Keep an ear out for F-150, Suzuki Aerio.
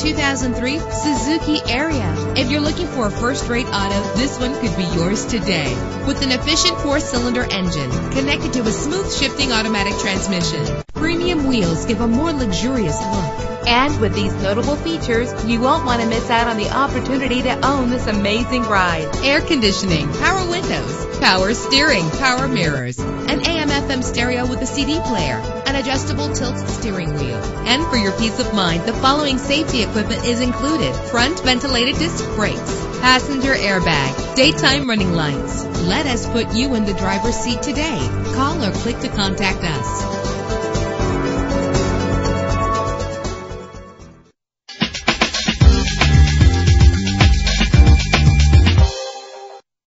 2003 Suzuki Aerio. If you're looking for a first-rate auto, this one could be yours today. With an efficient 4-cylinder engine connected to a smooth shifting automatic transmission, premium wheels give a more luxurious look. And with these notable features, you won't want to miss out on the opportunity to own this amazing ride. Air conditioning, power windows, power steering, power mirrors, an AM/FM stereo with a CD player, an adjustable tilt steering wheel. And for your peace of mind, the following safety equipment is included: front ventilated disc brakes, passenger airbag, daytime running lights. Let us put you in the driver's seat today. Call or click to contact us.